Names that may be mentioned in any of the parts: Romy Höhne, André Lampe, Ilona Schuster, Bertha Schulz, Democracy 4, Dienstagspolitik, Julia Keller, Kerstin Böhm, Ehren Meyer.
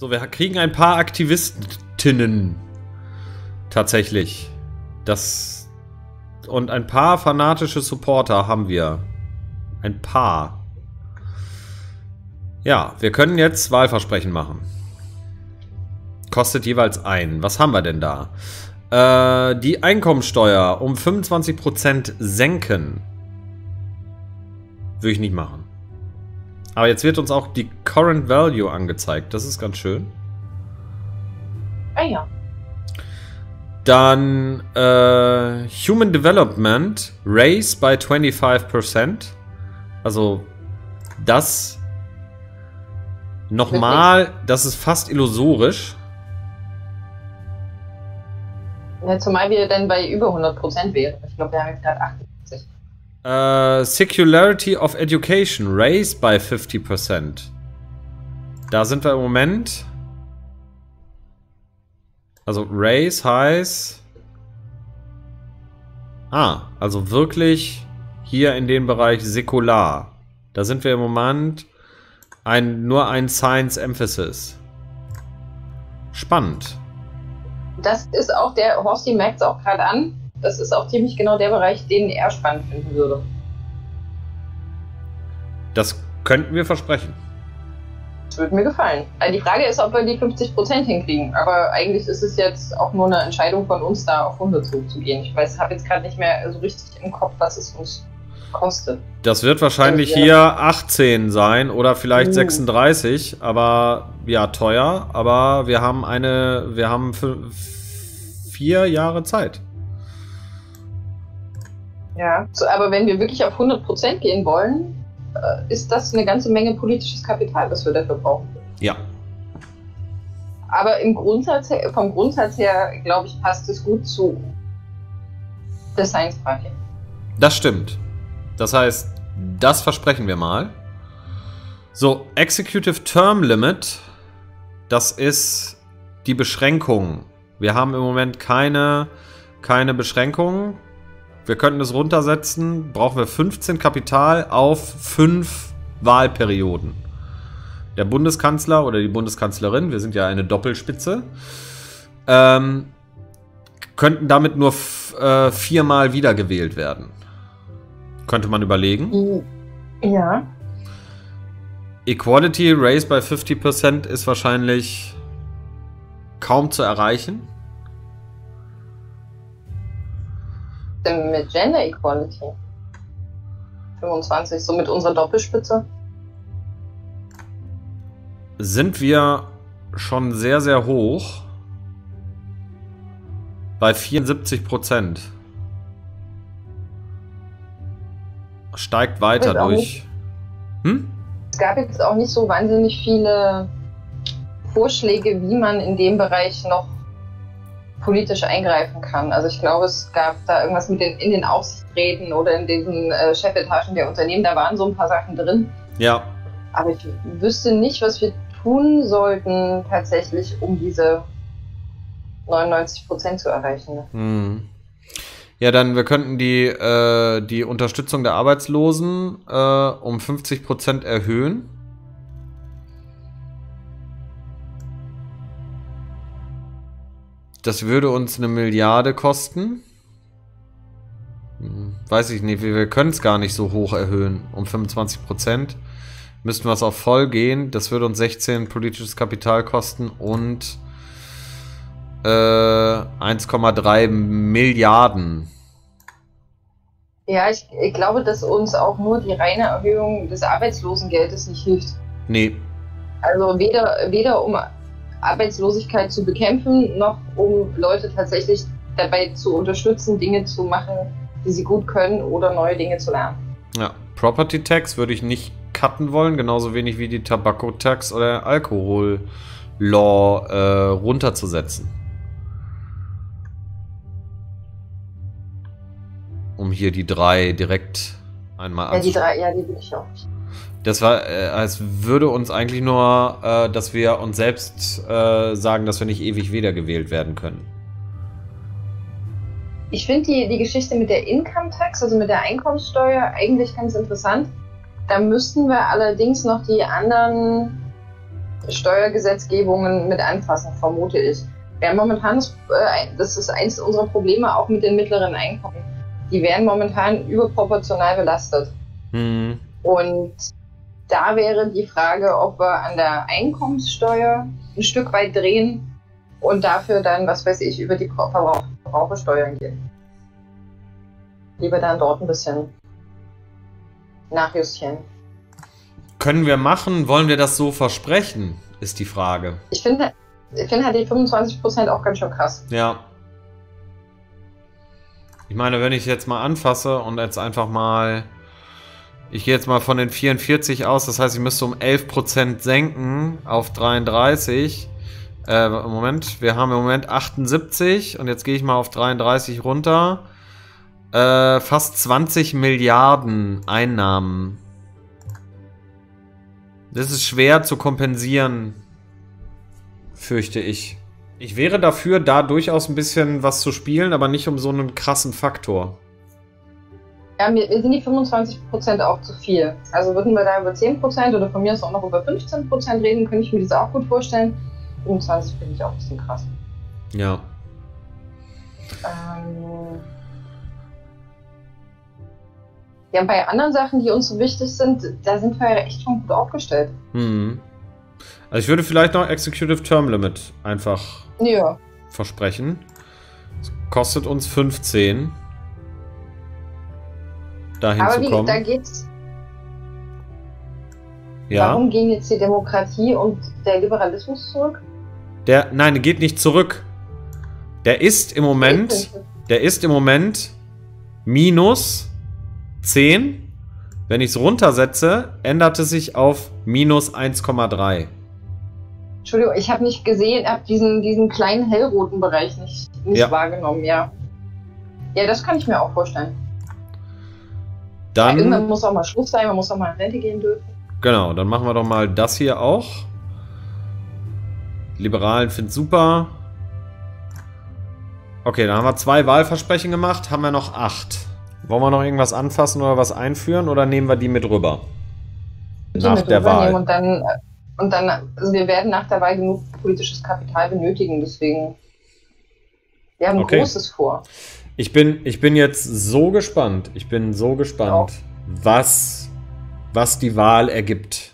So, wir kriegen ein paar Aktivistinnen. Tatsächlich. Das. Und ein paar fanatische Supporter haben wir. Ein paar. Ja, wir können jetzt Wahlversprechen machen. Kostet jeweils einen. Was haben wir denn da? Die Einkommensteuer um 25% senken. Würde ich nicht machen. Aber jetzt wird uns auch die Current Value angezeigt. Das ist ganz schön. Ah ja. Dann Human Development Raise by 25%. Also das nochmal, das ist fast illusorisch. Ja, zumal wir dann bei über 100% wären. Ich glaube, wir haben jetzt gerade 80. Secularity of Education Raise by 50%. Da sind wir im Moment. Also Raise heißt... Ah, also wirklich hier in dem Bereich säkular. Da sind wir im Moment nur ein Science Emphasis. Spannend. Das ist auch der, Horsti merkt es auch gerade an, das ist auch ziemlich genau der Bereich, den er spannend finden würde. Das könnten wir versprechen. Das würde mir gefallen. Also die Frage ist, ob wir die 50% hinkriegen, aber eigentlich ist es jetzt auch nur eine Entscheidung von uns, da auf 100 zuzugehen. Ich weiß, habe jetzt gerade nicht mehr so richtig im Kopf, was es uns kostet. Das wird wahrscheinlich hier 18 sein oder vielleicht 36, aber ja, teuer, aber wir haben 4 Jahre Zeit. Ja, so, aber wenn wir wirklich auf 100% gehen wollen, ist das eine ganze Menge politisches Kapital, was wir dafür brauchen. Ja. Aber im Grundsatz, vom Grundsatz her, glaube ich, passt es gut zu der Science Party. Das stimmt. Das heißt, das versprechen wir mal. So, Executive Term Limit, das ist die Beschränkung. Wir haben im Moment keine Beschränkung. Wir könnten es runtersetzen. Brauchen wir 15 Kapital auf 5 Wahlperioden. Der Bundeskanzler oder die Bundeskanzlerin, wir sind ja eine Doppelspitze, könnten damit nur 4-mal wiedergewählt werden. Könnte man überlegen. Ja. Equality Raise by 50% ist wahrscheinlich kaum zu erreichen. Mit Gender Equality 25, so mit unserer Doppelspitze. Sind wir schon sehr, sehr hoch. Bei 74%. Steigt weiter durch. Es gab jetzt auch nicht so wahnsinnig viele Vorschläge, wie man in dem Bereich noch politisch eingreifen kann. Also ich glaube, es gab da irgendwas mit in den Aufsichtsräten oder in diesen Chefetagen der Unternehmen, da waren so ein paar Sachen drin. Ja. Aber ich wüsste nicht, was wir tun sollten tatsächlich, um diese 99% zu erreichen. Hm. Ja, dann, wir könnten die Unterstützung der Arbeitslosen um 50% erhöhen. Das würde uns 1 Milliarde kosten. Weiß ich nicht, wir können es gar nicht so hoch erhöhen, um 25%. Müssten wir es auf voll gehen, das würde uns 16 politisches Kapital kosten und 1,3 Milliarden. Ja, ich glaube, dass uns auch nur die reine Erhöhung des Arbeitslosengeldes nicht hilft. Nee. Also weder um Arbeitslosigkeit zu bekämpfen, noch um Leute tatsächlich dabei zu unterstützen, Dinge zu machen, die sie gut können oder neue Dinge zu lernen. Ja, Property Tax würde ich nicht cutten wollen, genauso wenig wie die Tabakkotax oder Alkohol Law runterzusetzen. Um hier die 3 direkt einmal anzuschauen. Ja, die 3, ja, die will ich auch. Das war, als würde uns eigentlich nur, dass wir uns selbst sagen, dass wir nicht ewig wiedergewählt werden können. Ich finde die Geschichte mit der Income Tax, also mit der Einkommenssteuer, eigentlich ganz interessant. Da müssten wir allerdings noch die anderen Steuergesetzgebungen mit anpassen, vermute ich. Wir haben momentan, das ist eines unserer Probleme, auch mit den mittleren Einkommen. Die werden momentan überproportional belastet. Mhm. Und da wäre die Frage, ob wir an der Einkommenssteuer ein Stück weit drehen und dafür dann, was weiß ich, über die Verbrauchersteuern gehen. Lieber dann dort ein bisschen nachjustieren. Können wir machen? Wollen wir das so versprechen? Ist die Frage. Ich finde halt die 25% auch ganz schön krass. Ja. Ich meine, wenn ich jetzt mal anfasse und jetzt einfach mal... Ich gehe jetzt mal von den 44 aus, das heißt, ich müsste um 11% senken auf 33. Moment, wir haben im Moment 78 und jetzt gehe ich mal auf 33 runter. Fast 20 Milliarden Einnahmen. Das ist schwer zu kompensieren, fürchte ich. Ich wäre dafür, da durchaus ein bisschen was zu spielen, aber nicht um so einen krassen Faktor. Ja, mir sind die 25% auch zu viel. Also würden wir da über 10% oder von mir aus auch noch über 15% reden, könnte ich mir das auch gut vorstellen. 25 finde ich auch ein bisschen krass. Ja. Ja, bei anderen Sachen, die uns so wichtig sind, da sind wir ja echt schon gut aufgestellt. Mhm. Also ich würde vielleicht noch Executive Term Limit einfach versprechen. Das kostet uns 15. Dahin aber wie, da geht's. Ja. Warum gehen jetzt die Demokratie und der Liberalismus zurück? Nein, der geht nicht zurück. Der ist im Moment minus 10. Wenn ich es runtersetze, ändert es sich auf minus 1,3. Entschuldigung, ich habe nicht gesehen, habe diesen kleinen hellroten Bereich nicht wahrgenommen, ja. Ja, das kann ich mir auch vorstellen. Dann, ja, irgendwann muss auch mal Schluss sein, man muss auch mal in Rente gehen dürfen. Genau, dann machen wir doch mal das hier auch. Liberalen finden super. Okay, dann haben wir 2 Wahlversprechen gemacht, haben wir noch 8. Wollen wir noch irgendwas anfassen oder was einführen oder nehmen wir die mit rüber? Nach der Wahl. Also wir werden nach der Wahl genug politisches Kapital benötigen, deswegen wir haben Großes vor. Ich bin jetzt so gespannt. Ich bin so gespannt, was die Wahl ergibt.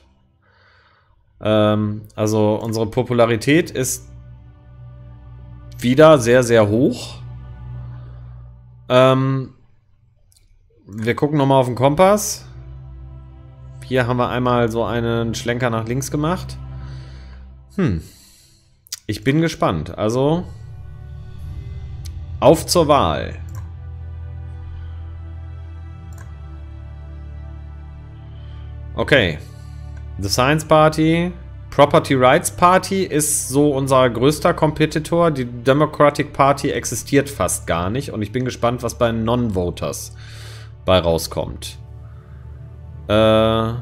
Also unsere Popularität ist wieder sehr, sehr hoch. Wir gucken nochmal auf den Kompass. Hier haben wir einmal so einen Schlenker nach links gemacht. Ich bin gespannt. Also... Auf zur Wahl. Okay. The Science Party. Property Rights Party ist so unser größter Kompetitor. Die Democratic Party existiert fast gar nicht. Und ich bin gespannt, was bei Non-Voters bei rauskommt. Wir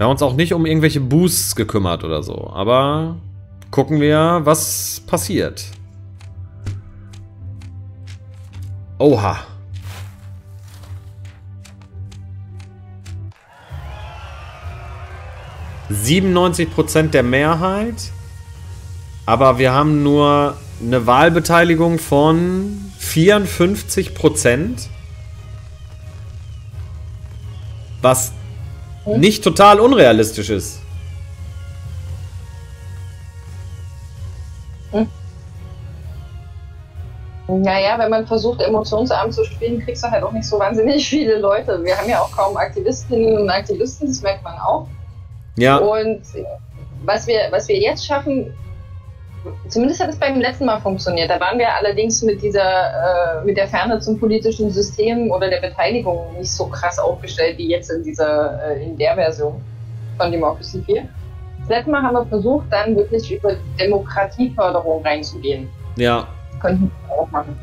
haben uns auch nicht um irgendwelche Boosts gekümmert oder so. Aber gucken wir, was passiert. Oha. ...97% der Mehrheit. Aber wir haben nur eine Wahlbeteiligung von 54%. Was nicht total unrealistisch ist. Naja, wenn man versucht, emotionsarm zu spielen, kriegst du halt auch nicht so wahnsinnig viele Leute. Wir haben ja auch kaum Aktivistinnen und Aktivisten, das merkt man auch. Ja. Und was wir jetzt schaffen, zumindest hat es beim letzten Mal funktioniert. Da waren wir allerdings mit der Ferne zum politischen System oder der Beteiligung nicht so krass aufgestellt wie jetzt in der Version von Democracy 4. Das letzte Mal haben wir versucht, dann wirklich über Demokratieförderung reinzugehen. Ja. Könnten wir auch machen.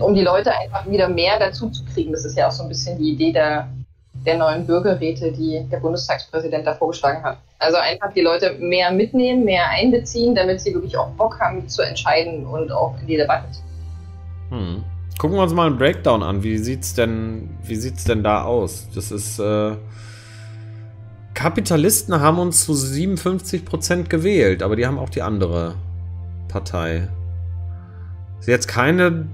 Um die Leute einfach wieder mehr dazu zu kriegen. Das ist ja auch so ein bisschen die Idee der neuen Bürgerräte, die der Bundestagspräsident da vorgeschlagen hat. Also einfach die Leute mehr mitnehmen, mehr einbeziehen, damit sie wirklich auch Bock haben zu entscheiden und auch in die Debatte. Gucken wir uns mal einen Breakdown an. Wie sieht's denn da aus? Das ist Kapitalisten haben uns zu 57% gewählt, aber die haben auch die andere Partei. Ist jetzt keine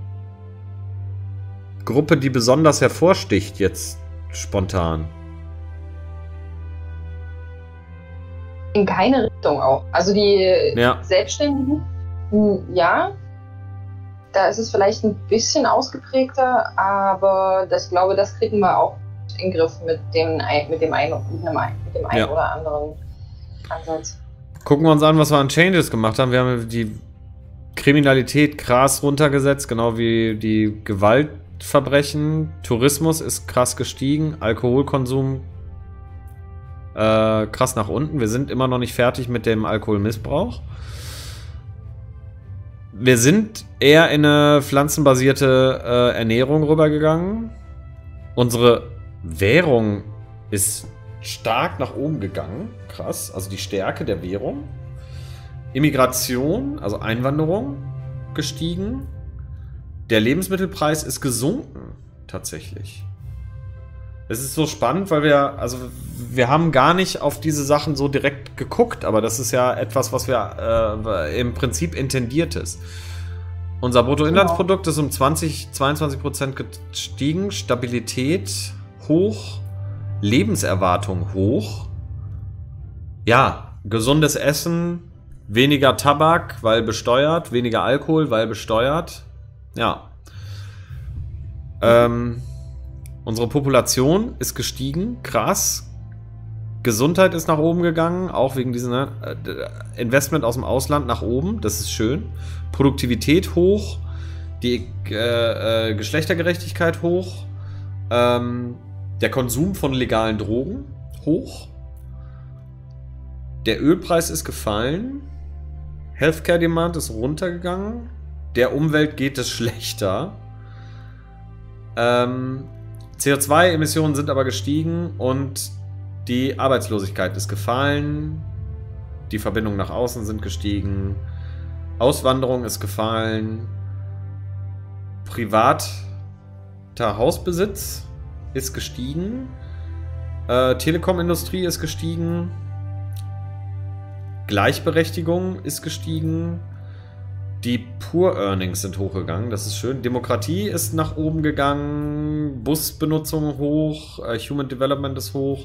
Gruppe, die besonders hervorsticht, jetzt spontan. In keine Richtung auch. Also die Selbstständigen, ja, da ist es vielleicht ein bisschen ausgeprägter, aber das glaube, das kriegen wir auch in den Griff mit dem einen ja. oder anderen Ansatz. Gucken wir uns an, was wir an Changes gemacht haben. Wir haben die Kriminalität krass runtergesetzt, genau wie die Gewaltverbrechen. Tourismus ist krass gestiegen, Alkoholkonsum krass nach unten. Wir sind immer noch nicht fertig mit dem Alkoholmissbrauch. Wir sind eher in eine pflanzenbasierte Ernährung rübergegangen. Unsere Währung ist stark nach oben gegangen. Krass. Also die Stärke der Währung. Immigration, also Einwanderung, gestiegen. Der Lebensmittelpreis ist gesunken, tatsächlich. Es ist so spannend, weil wir, also wir haben gar nicht auf diese Sachen so direkt geguckt, aber das ist ja etwas, was wir im Prinzip intendiert ist. Unser Bruttoinlandsprodukt ist um 22% gestiegen, Stabilität hoch, Lebenserwartung hoch. Ja, gesundes Essen, weniger Tabak, weil besteuert, weniger Alkohol, weil besteuert. Ja. Unsere Population ist gestiegen, krass. Gesundheit ist nach oben gegangen, auch wegen diesem Investment aus dem Ausland nach oben, das ist schön. Produktivität hoch, die Geschlechtergerechtigkeit hoch, der Konsum von legalen Drogen hoch, der Ölpreis ist gefallen, Healthcare Demand ist runtergegangen, der Umwelt geht es schlechter. CO2-Emissionen sind aber gestiegen und die Arbeitslosigkeit ist gefallen, die Verbindungen nach außen sind gestiegen, Auswanderung ist gefallen, privater Hausbesitz ist gestiegen, Telekomindustrie ist gestiegen, Gleichberechtigung ist gestiegen, die Poor Earnings sind hochgegangen, das ist schön. Demokratie ist nach oben gegangen, Busbenutzung hoch, Human Development ist hoch,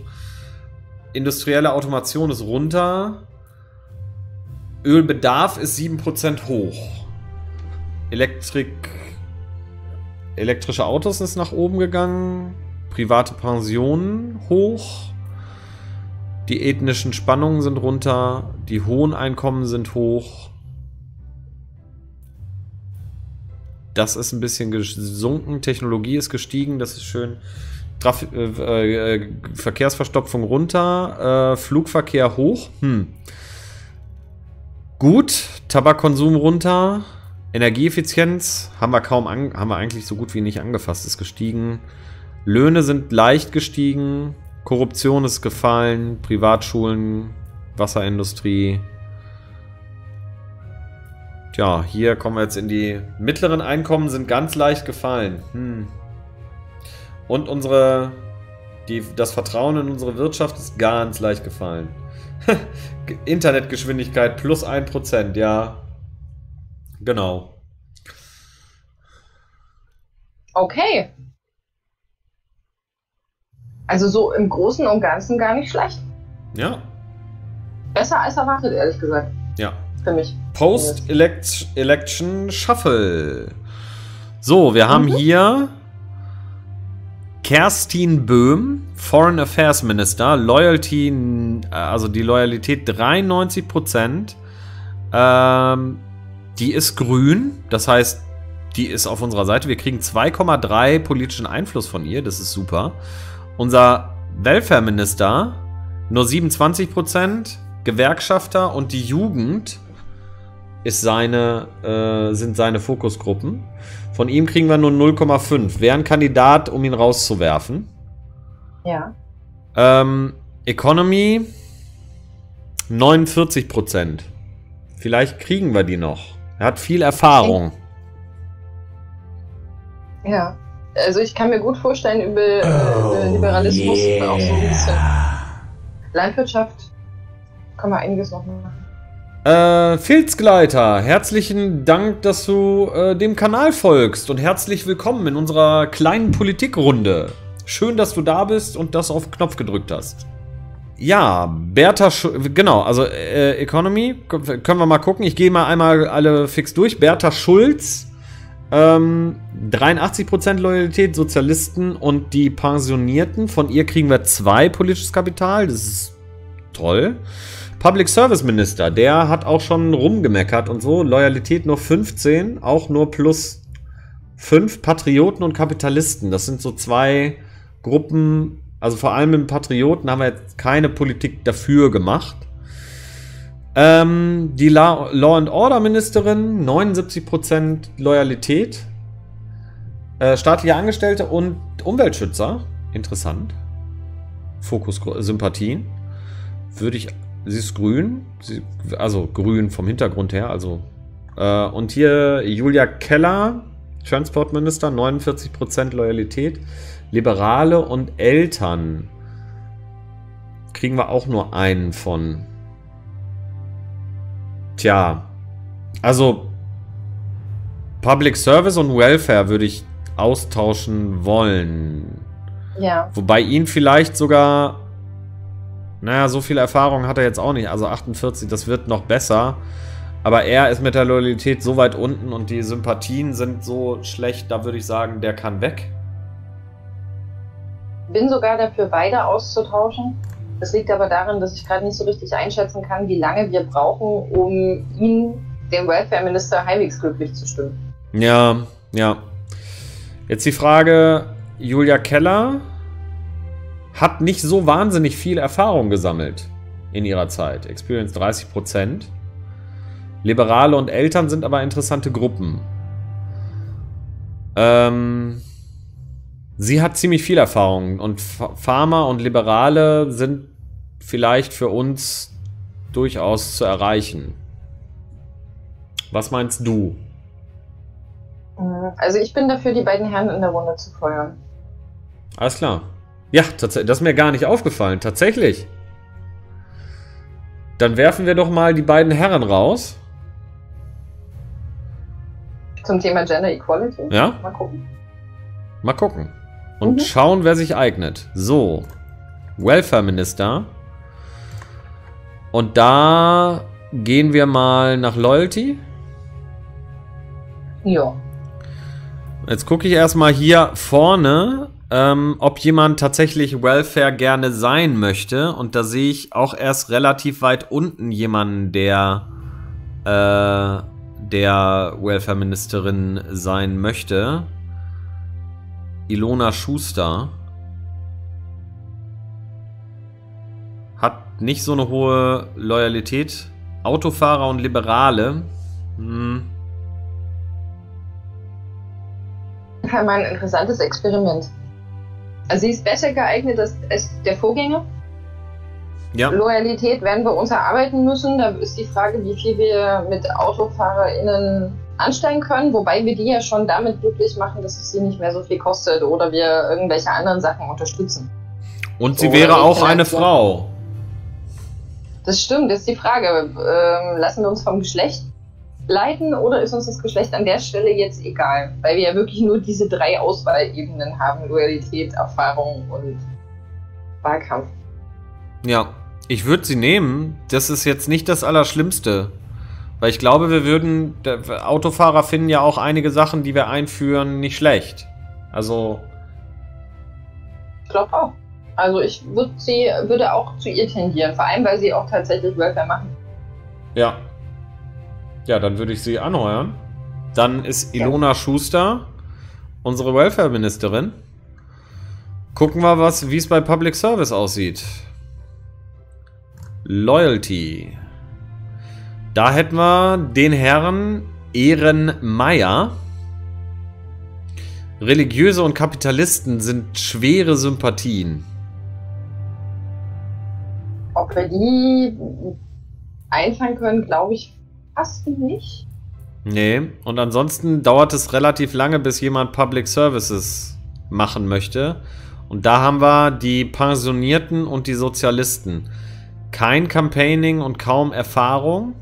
industrielle Automation ist runter, Ölbedarf ist 7% hoch, elektrische Autos ist nach oben gegangen, private Pensionen hoch, die ethnischen Spannungen sind runter, die hohen Einkommen sind hoch. Das ist ein bisschen gesunken, Technologie ist gestiegen, das ist schön. Verkehrsverstopfung runter, Flugverkehr hoch. Gut, Tabakkonsum runter, Energieeffizienz haben wir eigentlich so gut wie nicht angefasst, ist gestiegen. Löhne sind leicht gestiegen, Korruption ist gefallen, Privatschulen, Wasserindustrie. Ja, hier kommen wir jetzt in die mittleren Einkommen, sind ganz leicht gefallen. Und das Vertrauen in unsere Wirtschaft ist ganz leicht gefallen. Internetgeschwindigkeit plus 1%, ja. Genau. Okay. Also so im Großen und Ganzen gar nicht schlecht. Ja. Besser als erwartet, ehrlich gesagt. Ja. Für mich. Post-Election Shuffle. So, wir haben hier Kerstin Böhm, Foreign Affairs Minister, Loyalty, also die Loyalität 93%. Die ist grün, das heißt, die ist auf unserer Seite. Wir kriegen 2,3 politischen Einfluss von ihr, das ist super. Unser Welfare-Minister nur 27%, Gewerkschafter und die Jugend sind seine Fokusgruppen. Von ihm kriegen wir nur 0,5. Wäre ein Kandidat, um ihn rauszuwerfen. Ja. Economy 49%. Vielleicht kriegen wir die noch. Er hat viel Erfahrung. Ja. Also ich kann mir gut vorstellen, über Liberalismus auch so ein bisschen. Landwirtschaft kann man einiges noch machen. Filzgleiter, herzlichen Dank, dass du dem Kanal folgst und herzlich willkommen in unserer kleinen Politikrunde. Schön, dass du da bist und das auf den Knopf gedrückt hast. Ja, Bertha Schulz, genau, also Economy, können wir mal gucken. Ich gehe mal einmal alle fix durch. Bertha Schulz, 83% Loyalität, Sozialisten und die Pensionierten. Von ihr kriegen wir 2 politisches Kapital, das ist toll. Public Service Minister, der hat auch schon rumgemeckert und so. Loyalität nur 15, auch nur plus 5. Patrioten und Kapitalisten, das sind so 2 Gruppen. Also vor allem mit Patrioten haben wir jetzt keine Politik dafür gemacht. Die Law and Order Ministerin, 79% Loyalität. Staatliche Angestellte und Umweltschützer, interessant. Fokus Sympathien. Würde ich... Sie ist grün, also grün vom Hintergrund her. Also und hier Julia Keller, Transportminister, 49% Loyalität. Liberale und Eltern kriegen wir auch nur einen von. Tja, also Public Service und Welfare würde ich austauschen wollen. Ja. Wobei ihn vielleicht sogar... Naja, so viel Erfahrung hat er jetzt auch nicht. Also 48, das wird noch besser. Aber er ist mit der Loyalität so weit unten und die Sympathien sind so schlecht, da würde ich sagen, der kann weg. Bin sogar dafür, beide auszutauschen. Das liegt aber daran, dass ich gerade nicht so richtig einschätzen kann, wie lange wir brauchen, um ihn, den Welfare-Minister, halbwegs glücklich zu stimmen. Ja, ja. Jetzt die Frage, Julia Keller... Hat nicht so wahnsinnig viel Erfahrung gesammelt in ihrer Zeit. Experience 30%. Liberale und Eltern sind aber interessante Gruppen. Sie hat ziemlich viel Erfahrung. Und Pharma und Liberale sind vielleicht für uns durchaus zu erreichen. Was meinst du? Also ich bin dafür, die beiden Herren in der Runde zu feuern. Alles klar. Ja, das ist mir gar nicht aufgefallen. Tatsächlich. Dann werfen wir doch mal die beiden Herren raus. Zum Thema Gender Equality? Ja. Mal gucken. Mal gucken. Und schauen, wer sich eignet. So. Welfare-Minister. Und da gehen wir mal nach Loyalty. Ja. Jetzt gucke ich erstmal hier vorne... ob jemand tatsächlich Welfare gerne sein möchte. Und da sehe ich auch erst relativ weit unten jemanden, der der Welfare-Ministerin sein möchte. Ilona Schuster hat nicht so eine hohe Loyalität. Autofahrer und Liberale. Hm. Mal ein interessantes Experiment. Also sie ist besser geeignet als der Vorgänger. Ja. Loyalität werden wir uns erarbeiten müssen. Da ist die Frage, wie viel wir mit AutofahrerInnen anstellen können. Wobei wir die ja schon damit glücklich machen, dass es sie nicht mehr so viel kostet oder wir irgendwelche anderen Sachen unterstützen. Und sie wäre auch eine Frau. Das stimmt, das ist die Frage. Lassen wir uns vom Geschlecht leiten oder ist uns das Geschlecht an der Stelle jetzt egal? Weil wir ja wirklich nur diese 3 Auswahlebenen haben. Loyalität, Erfahrung und Wahlkampf. Ja, ich würde sie nehmen. Das ist jetzt nicht das Allerschlimmste. Weil ich glaube, wir würden... Autofahrer finden ja auch einige Sachen, die wir einführen, nicht schlecht. Also... Ich glaube auch. Also ich würde auch zu ihr tendieren. Vor allem, weil sie auch tatsächlich Welfare machen. Ja. Ja, dann würde ich sie anheuern. Dann ist Ilona Schuster unsere Welfare-Ministerin. Gucken wir, wie es bei Public Service aussieht. Loyalty. Da hätten wir den Herrn Ehren Meyer. Religiöse und Kapitalisten sind schwere Sympathien. Ob wir die einfangen können, glaube ich nicht. Nee, und ansonsten dauert es relativ lange, bis jemand Public Services machen möchte. Und da haben wir die Pensionierten und die Sozialisten. Kein Campaigning und kaum Erfahrung.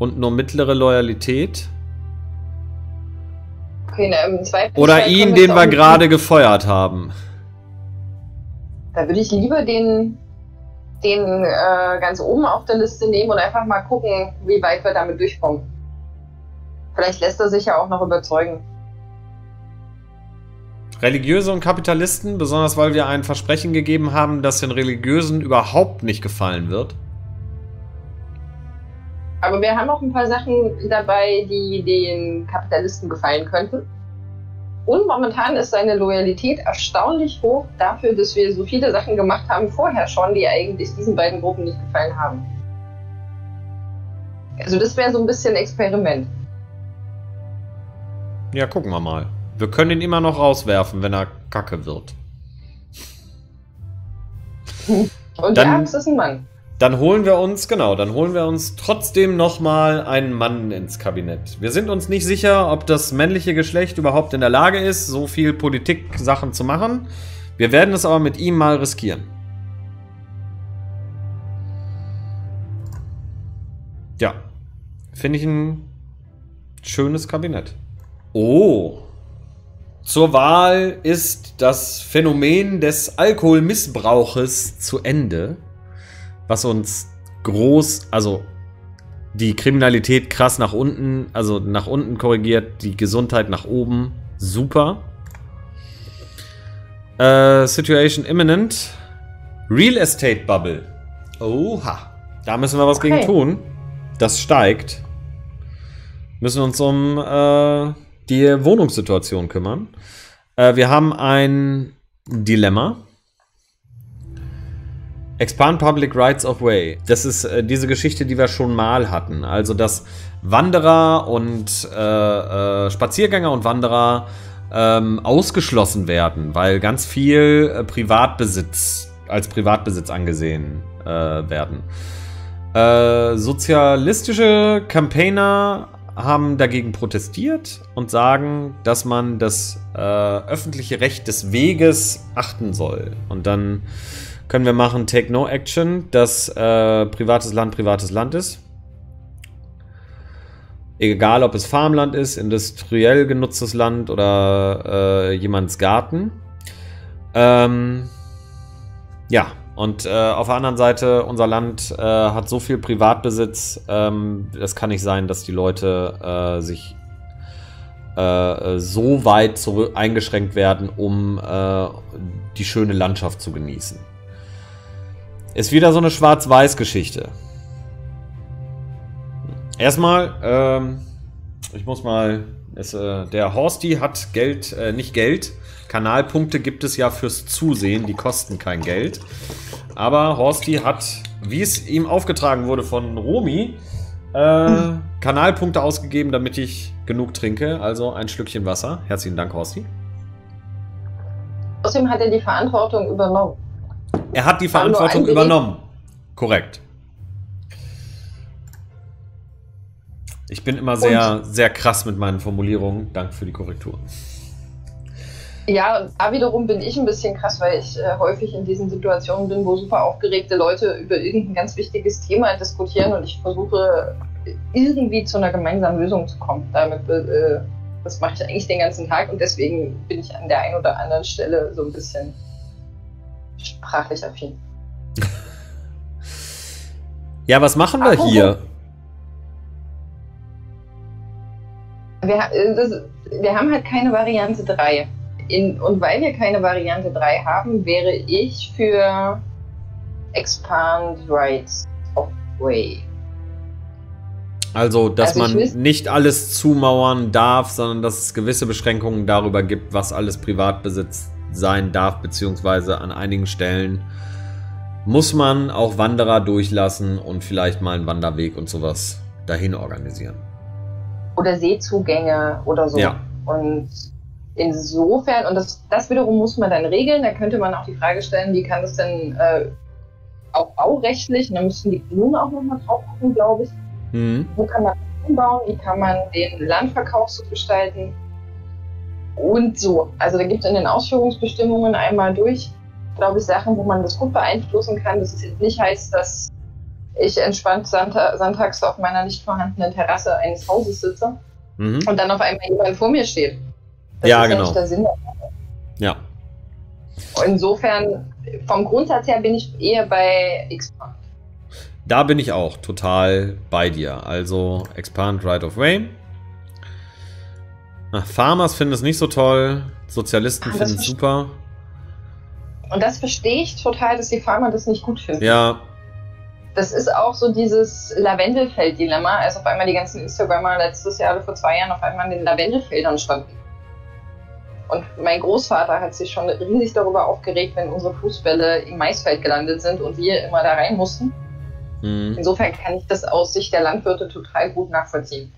Und nur mittlere Loyalität. Okay, ne, im zweiten Oder ihn, den wir gerade gefeuert haben. Da würde ich lieber den ganz oben auf der Liste nehmen und einfach mal gucken, wie weit wir damit durchkommen. Vielleicht lässt er sich ja auch noch überzeugen. Religiöse und Kapitalisten, besonders weil wir ein Versprechen gegeben haben, das den Religiösen überhaupt nicht gefallen wird. Aber wir haben auch ein paar Sachen dabei, die den Kapitalisten gefallen könnten. Und momentan ist seine Loyalität erstaunlich hoch dafür, dass wir so viele Sachen gemacht haben vorher schon, die eigentlich diesen beiden Gruppen nicht gefallen haben. Also das wäre so ein bisschen Experiment. Ja, gucken wir mal. Wir können ihn immer noch rauswerfen, wenn er Kacke wird. Und der Arzt ist ein Mann. Dann holen wir uns, genau, dann holen wir uns trotzdem nochmal einen Mann ins Kabinett. Wir sind uns nicht sicher, ob das männliche Geschlecht überhaupt in der Lage ist, so viel Politik-Sachen zu machen. Wir werden es aber mit ihm mal riskieren. Ja, finde ich ein schönes Kabinett. Oh, zur Wahl ist das Phänomen des Alkoholmissbrauches zu Ende. Was uns groß, also die Kriminalität krass nach unten, also nach unten korrigiert, die Gesundheit nach oben, super. Situation imminent. Real Estate Bubble. Oha, da müssen wir was gegen tun. Das steigt. Müssen uns um die Wohnungssituation kümmern. Wir haben ein Dilemma. Expand Public Rights of Way. Das ist diese Geschichte, die wir schon mal hatten. Also, dass Wanderer und Spaziergänger und Wanderer ausgeschlossen werden, weil ganz viel Privatbesitz als Privatbesitz angesehen werden. Sozialistische Campaigner haben dagegen protestiert und sagen, dass man das öffentliche Recht des Weges achten soll. Und dann können wir machen Take No Action, dass privates Land ist. Egal, ob es Farmland ist, industriell genutztes Land oder jemands Garten. Ja, und auf der anderen Seite, unser Land hat so viel Privatbesitz, es kann nicht sein, dass die Leute sich so weit zurück eingeschränkt werden, um die schöne Landschaft zu genießen. Ist wieder so eine Schwarz-Weiß-Geschichte. Erstmal, ich muss mal... der Horsti hat Geld, nicht Geld. Kanalpunkte gibt es ja fürs Zusehen, die kosten kein Geld. Aber Horsti hat, wie es ihm aufgetragen wurde von Romy, Kanalpunkte ausgegeben, damit ich genug trinke. Also ein Schlückchen Wasser. Herzlichen Dank, Horsti. Außerdem hat er die Verantwortung übernommen. Er hat die Verantwortung übernommen. Korrekt. Ich bin immer sehr, sehr krass mit meinen Formulierungen. Danke für die Korrektur. Ja, da wiederum bin ich ein bisschen krass, weil ich häufig in diesen Situationen bin, wo super aufgeregte Leute über irgendein ganz wichtiges Thema diskutieren und ich versuche irgendwie zu einer gemeinsamen Lösung zu kommen. Damit, das mache ich eigentlich den ganzen Tag und deswegen bin ich an der einen oder anderen Stelle so ein bisschen... sprachlich affin. Ja, was machen wir hier? Wir haben halt keine Variante 3. Und weil wir keine Variante 3 haben, wäre ich für Expand Rights of Way. Also, dass man nicht alles zumauern darf, sondern dass es gewisse Beschränkungen darüber gibt, was alles Privatbesitz sein darf, beziehungsweise an einigen Stellen muss man auch Wanderer durchlassen und vielleicht mal einen Wanderweg und sowas dahin organisieren. Oder Seezugänge oder so. Ja. Und insofern, und das wiederum muss man dann regeln, da könnte man auch die Frage stellen, wie kann das denn auch baurechtlich, und da müssten die Kommunen auch nochmal drauf gucken, glaube ich. Mhm. Wo kann man umbauen, wie kann man den Landverkauf so gestalten? und so. Also da gibt es in den Ausführungsbestimmungen einmal durch, glaube ich, Sachen, wo man das gut beeinflussen kann. Das nicht heißt, dass ich entspannt sonntags auf meiner nicht vorhandenen Terrasse eines Hauses sitze und dann auf einmal jemand vor mir steht. Das ist genau. Nicht der Sinn der Sache. Ja. Insofern, vom Grundsatz her bin ich eher bei Expand. Da bin ich auch total bei dir. Also Expand Right of Way. Farmers finden es nicht so toll. Sozialisten finden es super. Und das verstehe ich total, dass die Farmer das nicht gut finden. Ja. Das ist auch so dieses Lavendelfeld-Dilemma, als auf einmal die ganzen Instagrammer letztes Jahr oder vor 2 Jahren auf einmal in den Lavendelfeldern standen. Und mein Großvater hat sich schon riesig darüber aufgeregt, wenn unsere Fußbälle im Maisfeld gelandet sind und wir immer da rein mussten. Mhm. Insofern kann ich das aus Sicht der Landwirte total gut nachvollziehen.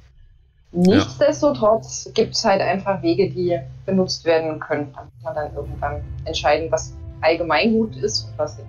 Nichtsdestotrotz gibt es halt einfach Wege, die benutzt werden können. Da muss man dann irgendwann entscheiden, was allgemeingut ist und was nicht.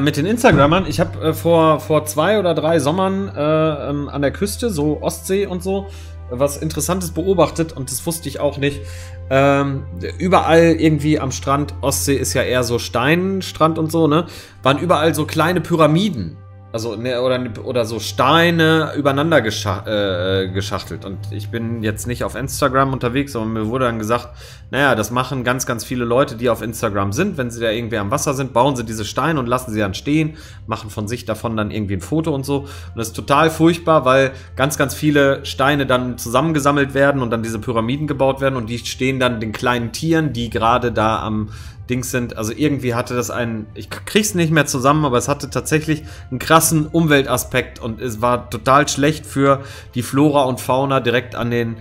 Mit den Instagrammern, ich habe vor 2 oder 3 Sommern an der Küste, so Ostsee und so, was Interessantes beobachtet, und das wusste ich auch nicht. Überall irgendwie am Strand, Ostsee ist ja eher so Steinstrand und so, ne? Waren überall so kleine Pyramiden. Also, oder so Steine übereinander geschachtelt. Und ich bin jetzt nicht auf Instagram unterwegs, aber mir wurde dann gesagt, naja, das machen ganz, ganz viele Leute, die auf Instagram sind. Wenn sie da irgendwie am Wasser sind, bauen sie diese Steine und lassen sie dann stehen, machen von sich davon dann irgendwie ein Foto und so. Und das ist total furchtbar, weil ganz, ganz viele Steine dann zusammengesammelt werden und dann diese Pyramiden gebaut werden, und die stehen dann den kleinen Tieren, die gerade da am Dings sind. Also irgendwie hatte das einen, ich krieg's nicht mehr zusammen, aber es hatte tatsächlich einen krassen Umweltaspekt, und es war total schlecht für die Flora und Fauna direkt an den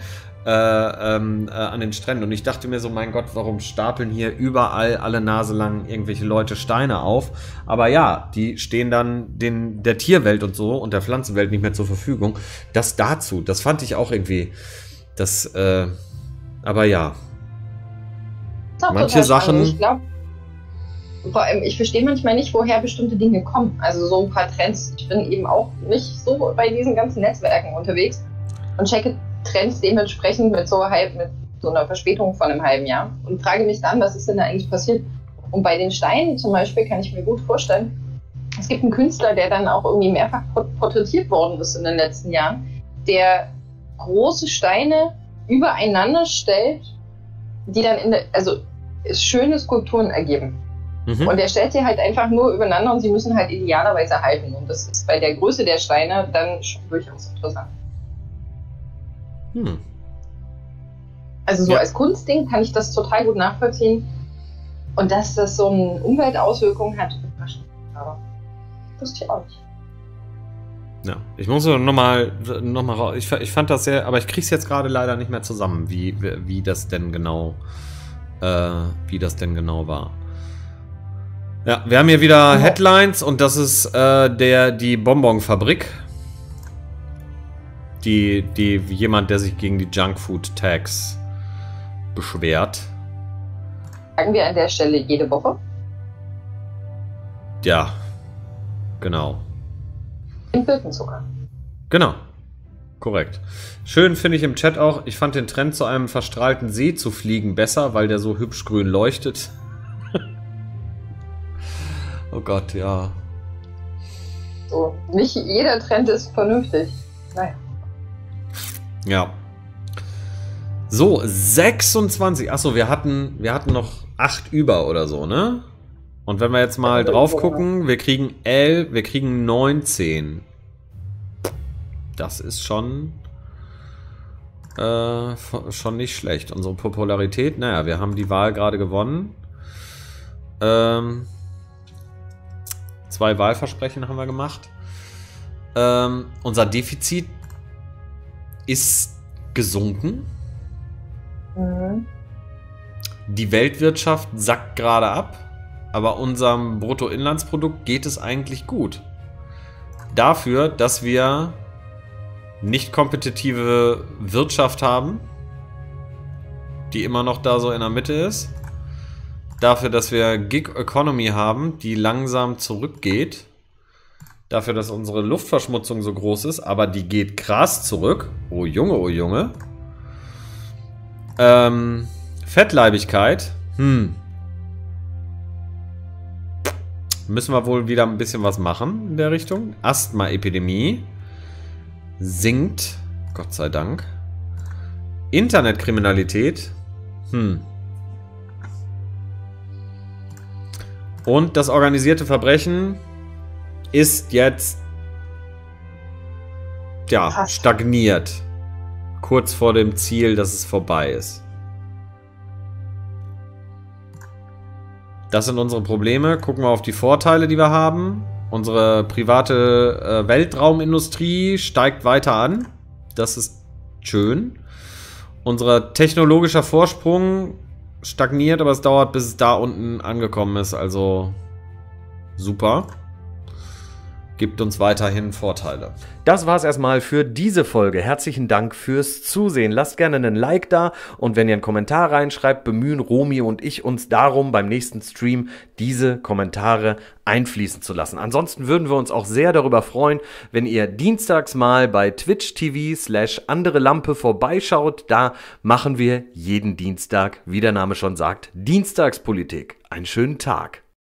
Stränden. Und ich dachte mir so, mein Gott, warum stapeln hier überall alle Nase lang irgendwelche Leute Steine auf? Aber ja, die stehen dann der Tierwelt und so und der Pflanzenwelt nicht mehr zur Verfügung. Das dazu, das fand ich auch irgendwie, das, aber ja. Manche Sachen. Ich glaube, vor allem, ich verstehe manchmal nicht, woher bestimmte Dinge kommen. Also so ein paar Trends. Ich bin eben auch nicht so bei diesen ganzen Netzwerken unterwegs und checke Trends dementsprechend mit so einer Verspätung von einem halben Jahr und frage mich dann, was ist denn da eigentlich passiert? Und bei den Steinen zum Beispiel kann ich mir gut vorstellen, es gibt einen Künstler, der dann auch irgendwie mehrfach porträtiert worden ist in den letzten Jahren, der große Steine übereinander stellt, die dann also schöne Skulpturen ergeben. Und er stellt sie halt einfach nur übereinander, und sie müssen halt idealerweise halten. Und das ist bei der Größe der Steine dann schon durchaus interessant. Also so als Kunstding kann ich das total gut nachvollziehen. Und dass das so eine Umweltauswirkung hat, überraschend. Aber wusste ich auch nicht. Ja, ich muss noch mal raus. Ich fand das sehr, aber ich krieg's jetzt gerade leider nicht mehr zusammen, wie das denn genau war. Ja, wir haben hier wieder Headlines, und das ist die Bonbonfabrik. Jemand, der sich gegen die Junkfood-Tags beschwert. Sagen wir an der Stelle jede Woche? Ja, genau. In Birkenzucker. Genau. Korrekt. Schön finde ich im Chat auch, ich fand den Trend, zu einem verstrahlten See zu fliegen, besser, weil der so hübsch grün leuchtet. Oh Gott, ja. So, nicht jeder Trend ist vernünftig. Nein. Ja. So, 26. Achso, wir hatten noch 8 über oder so, ne? Und wenn wir jetzt mal drauf gucken, wir kriegen 19. Das ist schon nicht schlecht. Unsere Popularität, naja, wir haben die Wahl gerade gewonnen. 2 Wahlversprechen haben wir gemacht. Unser Defizit ist gesunken. Die Weltwirtschaft sackt gerade ab. Aber unserem Bruttoinlandsprodukt geht es eigentlich gut. Dafür, dass wir nicht kompetitive Wirtschaft haben, die immer noch da so in der Mitte ist. Dafür, dass wir Gig Economy haben, die langsam zurückgeht. Dafür, dass unsere Luftverschmutzung so groß ist, aber die geht krass zurück. Oh Junge, oh Junge. Fettleibigkeit. Müssen wir wohl wieder ein bisschen was machen in der Richtung. Asthma-Epidemie sinkt. Gott sei Dank. Internetkriminalität. Und das organisierte Verbrechen ist jetzt ja stagniert. Kurz vor dem Ziel, dass es vorbei ist. Das sind unsere Probleme. Gucken wir auf die Vorteile, die wir haben. Unsere private Weltraumindustrie steigt weiter an. Das ist schön. Unser technologischer Vorsprung stagniert, aber es dauert, bis es da unten angekommen ist. Also super. Gibt uns weiterhin Vorteile. Das war's erstmal für diese Folge. Herzlichen Dank fürs Zusehen. Lasst gerne einen Like da und wenn ihr einen Kommentar reinschreibt, bemühen Romy und ich uns darum, beim nächsten Stream diese Kommentare einfließen zu lassen. Ansonsten würden wir uns auch sehr darüber freuen, wenn ihr dienstags mal bei twitch.tv/andere Lampe vorbeischaut. Da machen wir jeden Dienstag, wie der Name schon sagt, Dienstagspolitik. Einen schönen Tag.